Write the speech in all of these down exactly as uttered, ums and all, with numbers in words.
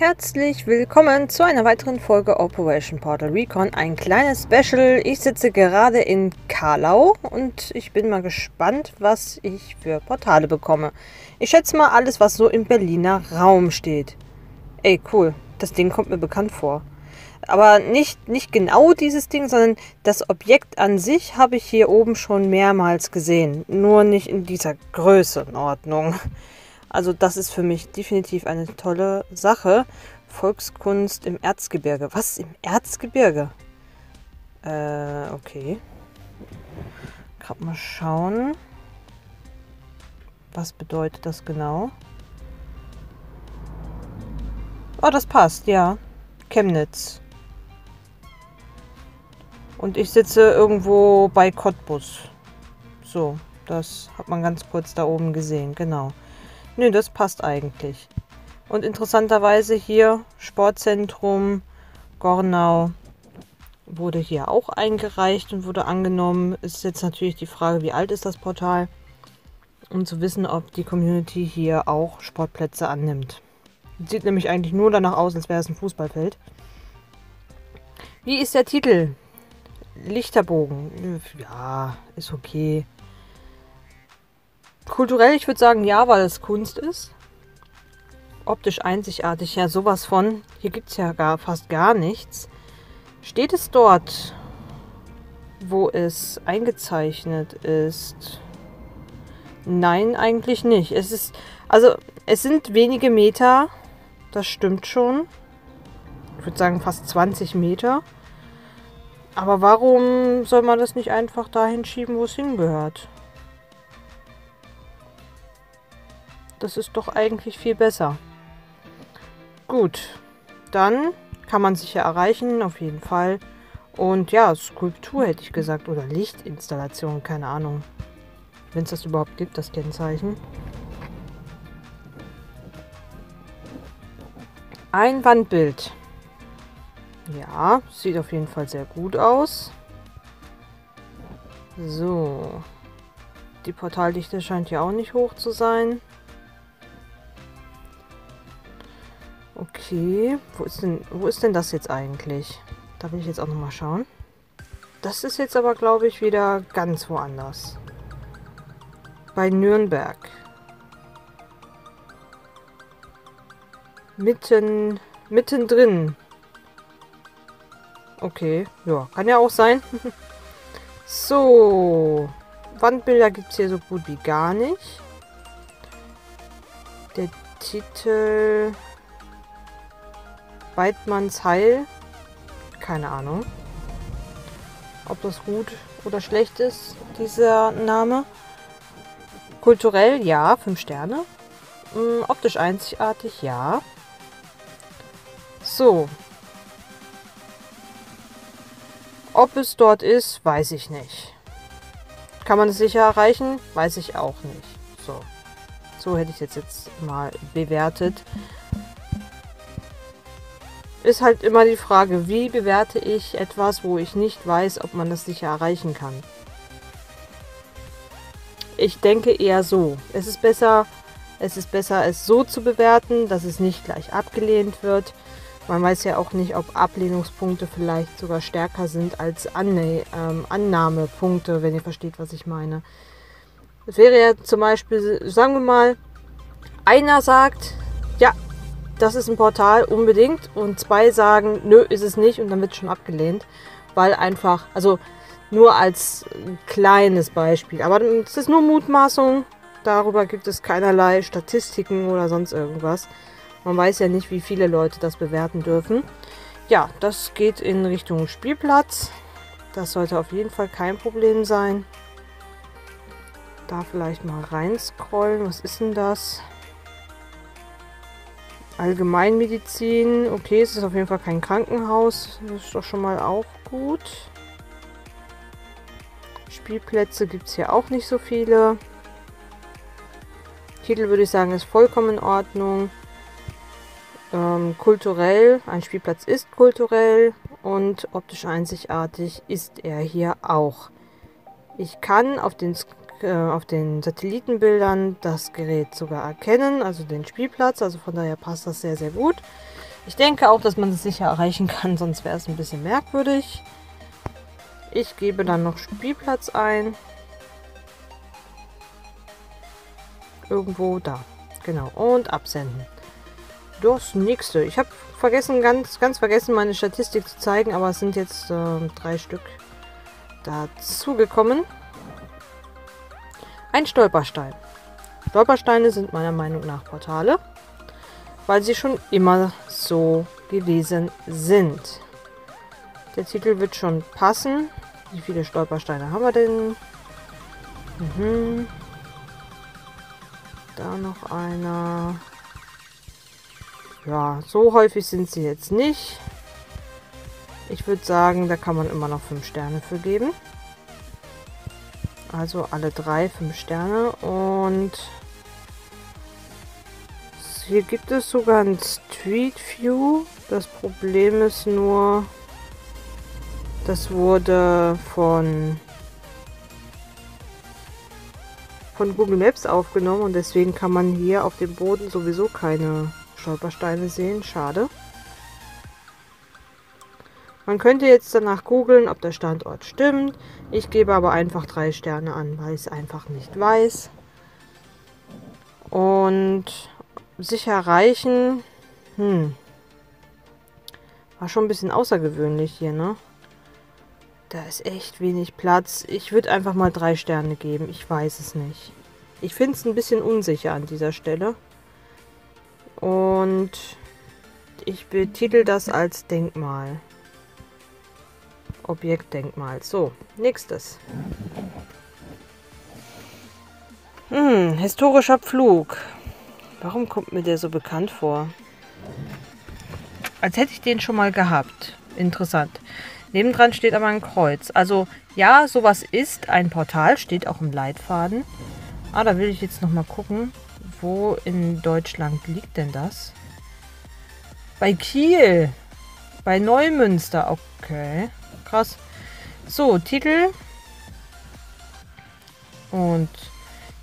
Herzlich willkommen zu einer weiteren Folge Operation Portal Recon, ein kleines Special. Ich sitze gerade in Karlau und ich bin mal gespannt, was ich für Portale bekomme. Ich schätze mal alles, was so im Berliner Raum steht. Ey, cool, das Ding kommt mir bekannt vor. Aber nicht, nicht genau dieses Ding, sondern das Objekt an sich habe ich hier oben schon mehrmals gesehen. Nur nicht in dieser Größenordnung. Also das ist für mich definitiv eine tolle Sache. Volkskunst im Erzgebirge. Was? Im Erzgebirge? Äh, okay. Gerade mal schauen. Was bedeutet das genau? Oh, das passt, ja. Chemnitz. Und ich sitze irgendwo bei Cottbus. So, das hat man ganz kurz da oben gesehen, genau. Nö, das passt eigentlich. Und interessanterweise hier Sportzentrum Gornau wurde hier auch eingereicht und wurde angenommen. Ist jetzt natürlich die Frage, wie alt ist das Portal, um zu wissen, ob die Community hier auch Sportplätze annimmt. Sieht nämlich eigentlich nur danach aus, als wäre es ein Fußballfeld. Wie ist der Titel? Lichterbogen. Ja, ist okay. Kulturell, ich würde sagen, ja, weil es Kunst ist. Optisch einzigartig, ja, sowas von. Hier gibt es ja gar, fast gar nichts. Steht es dort, wo es eingezeichnet ist? Nein, eigentlich nicht. Es ist, also, es sind wenige Meter, das stimmt schon. Ich würde sagen, fast zwanzig Meter. Aber warum soll man das nicht einfach dahin schieben, wo es hingehört? Das ist doch eigentlich viel besser. Gut, dann kann man sich ja erreichen, auf jeden Fall. Und ja, Skulptur hätte ich gesagt oder Lichtinstallation, keine Ahnung. Wenn es das überhaupt gibt, das Kennzeichen. Ein Wandbild. Ja, sieht auf jeden Fall sehr gut aus. So. Die Portaldichte scheint ja auch nicht hoch zu sein. Okay, wo ist denn, wo ist denn das jetzt eigentlich? Da will ich jetzt auch nochmal schauen. Das ist jetzt aber, glaube ich, wieder ganz woanders. Bei Nürnberg. Mitten, mittendrin. Okay, ja, kann ja auch sein. So, Wandbilder gibt es hier so gut wie gar nicht. Der Titel... Weidmanns Heil. Keine Ahnung, ob das gut oder schlecht ist, dieser Name. Kulturell, ja, fünf Sterne. Hm, optisch einzigartig, ja. So. Ob es dort ist, weiß ich nicht. Kann man es sicher erreichen? Weiß ich auch nicht. So, so hätte ich es jetzt, jetzt mal bewertet. Ist halt immer die Frage, wie bewerte ich etwas, wo ich nicht weiß, ob man das sicher erreichen kann. Ich denke eher so. Es ist besser, es ist besser, es so zu bewerten, dass es nicht gleich abgelehnt wird. Man weiß ja auch nicht, ob Ablehnungspunkte vielleicht sogar stärker sind als Anne- ähm, Annahmepunkte, wenn ihr versteht, was ich meine. Es wäre ja zum Beispiel, sagen wir mal, einer sagt, ja, das ist ein Portal, unbedingt. Und zwei sagen, nö, ist es nicht. Und dann wird es schon abgelehnt. Weil einfach, also nur als kleines Beispiel. Aber es ist nur Mutmaßung. Darüber gibt es keinerlei Statistiken oder sonst irgendwas. Man weiß ja nicht, wie viele Leute das bewerten dürfen. Ja, das geht in Richtung Spielplatz. Das sollte auf jeden Fall kein Problem sein. Da vielleicht mal reinscrollen. Was ist denn das? Allgemeinmedizin, okay, es ist auf jeden Fall kein Krankenhaus, das ist doch schon mal auch gut. Spielplätze gibt es hier auch nicht so viele. Titel würde ich sagen, ist vollkommen in Ordnung. Ähm, kulturell, ein Spielplatz ist kulturell und optisch einzigartig ist er hier auch. Ich kann auf den, auf den Satellitenbildern das Gerät sogar erkennen, also den Spielplatz, also von daher passt das sehr, sehr gut. Ich denke auch, dass man es sicher erreichen kann, sonst wäre es ein bisschen merkwürdig. Ich gebe dann noch Spielplatz ein. Irgendwo da. Genau. Und absenden. Das nächste. Ich habe vergessen, ganz, ganz vergessen, meine Statistik zu zeigen, aber es sind jetzt äh, drei Stück dazugekommen. Ein Stolperstein. Stolpersteine sind meiner Meinung nach Portale, weil sie schon immer so gewesen sind. Der Titel wird schon passen. Wie viele Stolpersteine haben wir denn? Mhm. Da noch einer. Ja, so häufig sind sie jetzt nicht. Ich würde sagen, da kann man immer noch fünf Sterne für geben. Also alle drei fünf Sterne. Und hier gibt es sogar ein Street View. Das Problem ist nur, das wurde von von Google Maps aufgenommen und deswegen kann man hier auf dem Boden sowieso keine Stolpersteine sehen. Schade. Man könnte jetzt danach googeln, ob der Standort stimmt. Ich gebe aber einfach drei Sterne an, weil ich es einfach nicht weiß. Und sich erreichen, hm, war schon ein bisschen außergewöhnlich hier, ne? Da ist echt wenig Platz. Ich würde einfach mal drei Sterne geben. Ich weiß es nicht. Ich finde es ein bisschen unsicher an dieser Stelle. Und ich betitel das als Denkmal. Objektdenkmal. So, nächstes. Hm, historischer Pflug. Warum kommt mir der so bekannt vor? Als hätte ich den schon mal gehabt. Interessant. Nebendran steht aber ein Kreuz. Also, ja, sowas ist ein Portal. Steht auch im Leitfaden. Ah, da will ich jetzt nochmal gucken. Wo in Deutschland liegt denn das? Bei Kiel. Bei Neumünster. Okay. Krass. So, Titel. Und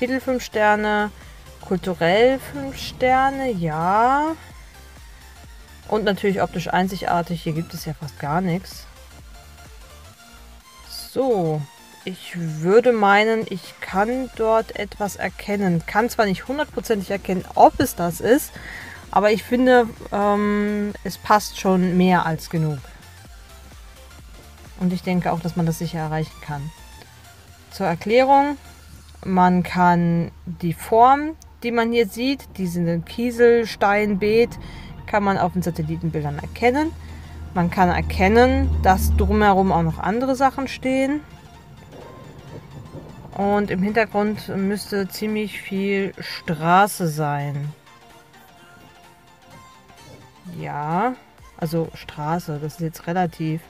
Titel fünf Sterne. Kulturell fünf Sterne. Ja. Und natürlich optisch einzigartig. Hier gibt es ja fast gar nichts. So. Ich würde meinen, ich kann dort etwas erkennen. Kann zwar nicht hundertprozentig erkennen, ob es das ist. Aber ich finde, ähm, es passt schon mehr als genug. Und ich denke auch, dass man das sicher erreichen kann. Zur Erklärung, man kann die Form, die man hier sieht, diesen Kieselsteinbeet, kann man auf den Satellitenbildern erkennen. Man kann erkennen, dass drumherum auch noch andere Sachen stehen. Und im Hintergrund müsste ziemlich viel Straße sein. Ja, also Straße, das ist jetzt relativ...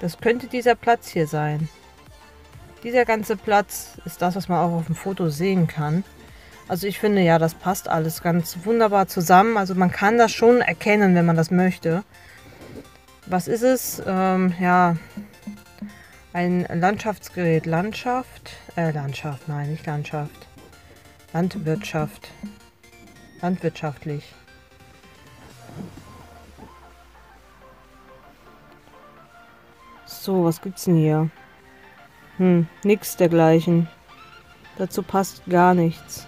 Das könnte dieser Platz hier sein. Dieser ganze Platz ist das, was man auch auf dem Foto sehen kann. Also ich finde, ja, das passt alles ganz wunderbar zusammen. Also man kann das schon erkennen, wenn man das möchte. Was ist es? Ähm, ja, ein Landschaftsgerät. Landschaft? Äh, Landschaft, nein, nicht Landschaft. Landwirtschaft. Landwirtschaftlich. So, was gibt's denn hier? Hm, nix dergleichen. Dazu passt gar nichts.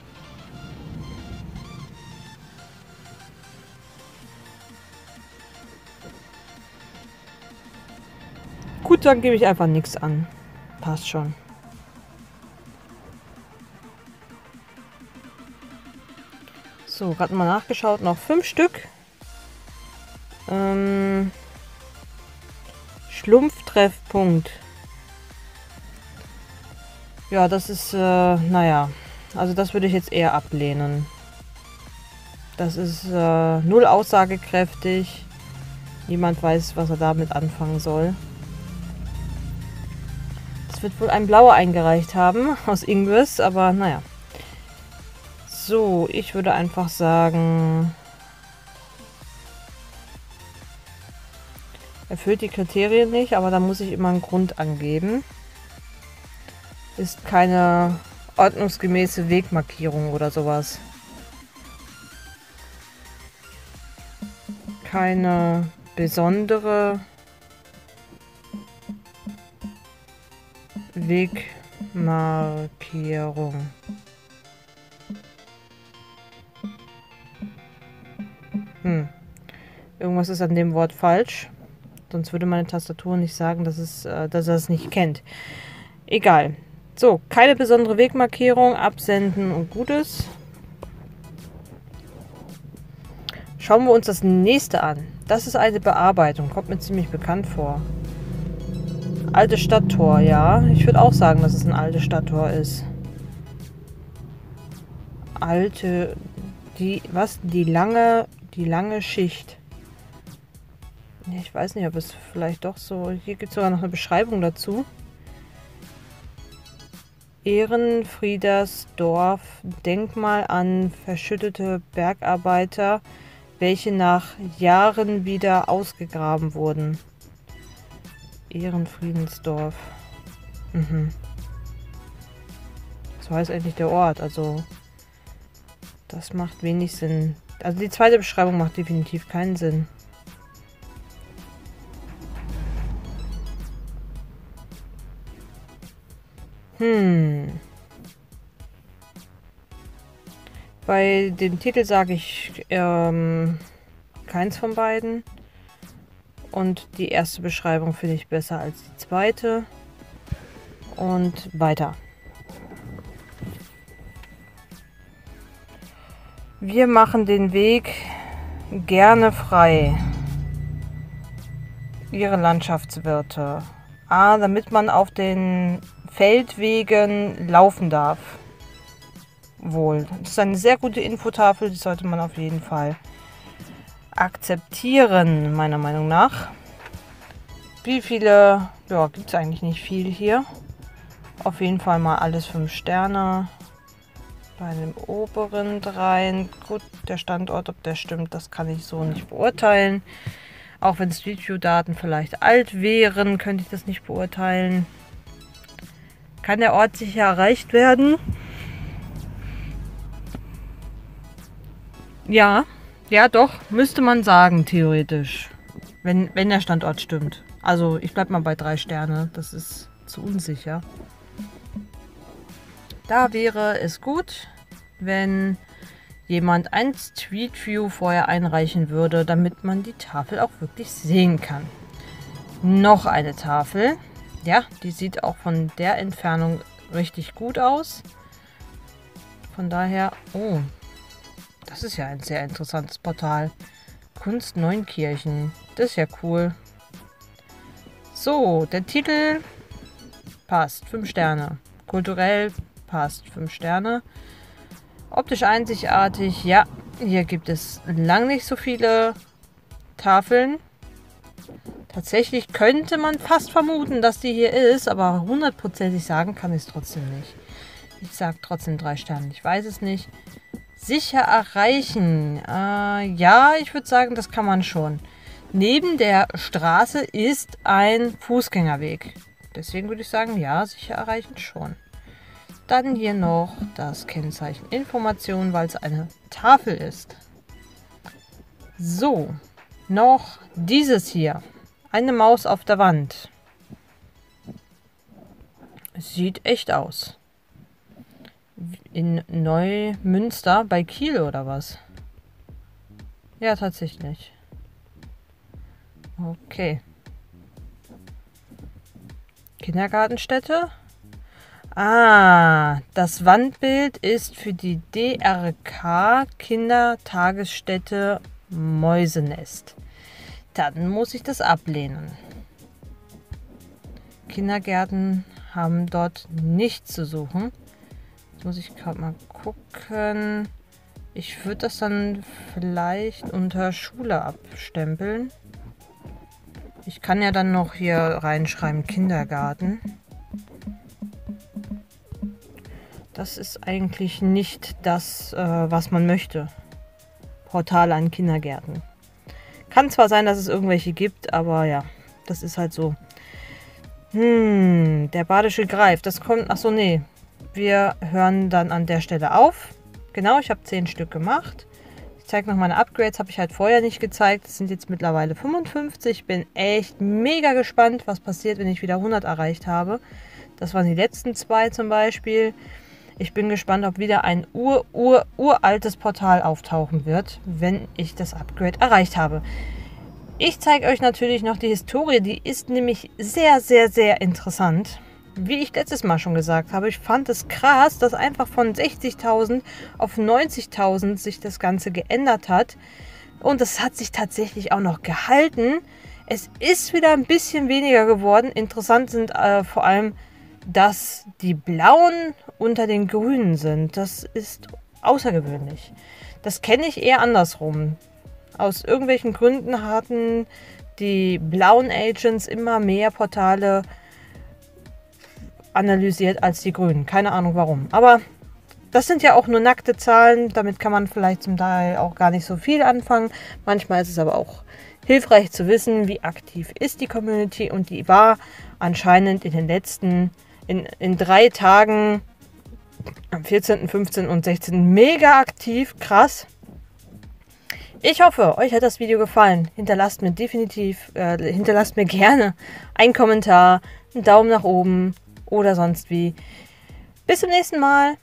Gut, dann gebe ich einfach nichts an. Passt schon. So, gerade mal nachgeschaut. Noch fünf Stück. Ähm... Schlumpftreffpunkt. Ja, das ist, äh, naja, also das würde ich jetzt eher ablehnen. Das ist äh, null aussagekräftig. Niemand weiß, was er damit anfangen soll. Das wird wohl ein Blauer eingereicht haben aus Ingress, aber naja. So, ich würde einfach sagen... Erfüllt die Kriterien nicht, aber da muss ich immer einen Grund angeben. Ist keine ordnungsgemäße Wegmarkierung oder sowas. keine besondere Wegmarkierung. Hm. Irgendwas ist an dem Wort falsch. Sonst würde meine Tastatur nicht sagen, dass, es, dass er es nicht kennt. Egal. So, keine besondere Wegmarkierung. Absenden und Gutes. Schauen wir uns das nächste an. Das ist eine Bearbeitung. Kommt mir ziemlich bekannt vor. Alte Stadttor, ja. Ich würde auch sagen, dass es ein altes Stadttor ist. Alte... Die... Was? Die lange... Die lange Schicht. Ich weiß nicht, ob es vielleicht doch so... Hier gibt es sogar noch eine Beschreibung dazu. Ehrenfriedersdorf. Denkmal an verschüttete Bergarbeiter, welche nach Jahren wieder ausgegraben wurden. Ehrenfriedersdorf. Mhm. So heißt eigentlich der Ort. Also das macht wenig Sinn. Also die zweite Beschreibung macht definitiv keinen Sinn. Hm. Bei dem Titel sage ich ähm, keins von beiden. Und die erste Beschreibung finde ich besser als die zweite. Und weiter. Wir machen den Weg gerne frei. Ihre Landschaftswirte. Ah, damit man auf den Feldwegen laufen darf. Wohl. Das ist eine sehr gute Infotafel, die sollte man auf jeden Fall akzeptieren, meiner Meinung nach. Wie viele... Ja, gibt es eigentlich nicht viel hier. Auf jeden Fall mal alles fünf Sterne. Bei dem oberen dreien. Gut, der Standort, ob der stimmt, das kann ich so nicht beurteilen. Auch wenn Street View Daten vielleicht alt wären, könnte ich das nicht beurteilen. Kann der Ort sicher erreicht werden? Ja, ja doch, müsste man sagen, theoretisch. Wenn, wenn der Standort stimmt. Also ich bleibe mal bei drei Sterne, das ist zu unsicher. Da wäre es gut, wenn jemand ein Street View vorher einreichen würde, damit man die Tafel auch wirklich sehen kann. Noch eine Tafel. Ja, die sieht auch von der Entfernung richtig gut aus. Von daher, oh, das ist ja ein sehr interessantes Portal. Kunst Neunkirchen, das ist ja cool. So, der Titel passt, fünf Sterne. Kulturell passt, fünf Sterne. Optisch einzigartig, ja, hier gibt es lang nicht so viele Tafeln. Tatsächlich könnte man fast vermuten, dass die hier ist, aber hundertprozentig sagen kann ich es trotzdem nicht. Ich sage trotzdem drei Sterne, ich weiß es nicht. Sicher erreichen, äh, ja, ich würde sagen, das kann man schon. Neben der Straße ist ein Fußgängerweg, deswegen würde ich sagen, ja, sicher erreichen schon. Dann hier noch das Kennzeichen Information, weil es eine Tafel ist. So, noch dieses hier. Eine Maus auf der Wand. Sieht echt aus. In Neumünster bei Kiel oder was? Ja, tatsächlich. Okay. Kindergartenstätte. Ah, das Wandbild ist für die D R K Kindertagesstätte Mäusenest. Dann muss ich das ablehnen. Kindergärten haben dort nichts zu suchen. Jetzt muss ich gerade mal gucken. Ich würde das dann vielleicht unter Schule abstempeln. Ich kann ja dann noch hier reinschreiben Kindergarten. Das ist eigentlich nicht das, äh, was man möchte. Portale an Kindergärten. Kann zwar sein, dass es irgendwelche gibt, aber ja, das ist halt so. Hm, der badische Greif, das kommt... Achso, nee. Wir hören dann an der Stelle auf. Genau, ich habe zehn Stück gemacht. zeige noch meine Upgrades, habe ich halt vorher nicht gezeigt. Es sind jetzt mittlerweile fünfundfünfzig. Bin echt mega gespannt, was passiert, wenn ich wieder hundert erreicht habe. Das waren die letzten zwei zum Beispiel. Ich bin gespannt, ob wieder ein ur, ur, uraltes Portal auftauchen wird, wenn ich das Upgrade erreicht habe. Ich zeige euch natürlich noch die Historie, die ist nämlich sehr, sehr, sehr interessant. Wie ich letztes Mal schon gesagt habe, ich fand es krass, dass einfach von sechzigtausend auf neunzigtausend sich das Ganze geändert hat. Und das hat sich tatsächlich auch noch gehalten. Es ist wieder ein bisschen weniger geworden. Interessant sind äh, vor allem, dass die Blauen unter den Grünen sind. Das ist außergewöhnlich. Das kenne ich eher andersrum. Aus irgendwelchen Gründen hatten die blauen Agents immer mehr Portale analysiert als die Grünen. Keine Ahnung warum. Aber das sind ja auch nur nackte Zahlen. Damit kann man vielleicht zum Teil auch gar nicht so viel anfangen. Manchmal ist es aber auch hilfreich zu wissen, wie aktiv ist die Community. Und die war anscheinend in den letzten, in, in drei Tagen, am vierzehnten, fünfzehnten und sechzehnten mega aktiv. Krass. Ich hoffe, euch hat das Video gefallen. Hinterlasst mir definitiv, äh, hinterlasst mir gerne einen Kommentar, einen Daumen nach oben oder sonst wie. Bis zum nächsten Mal.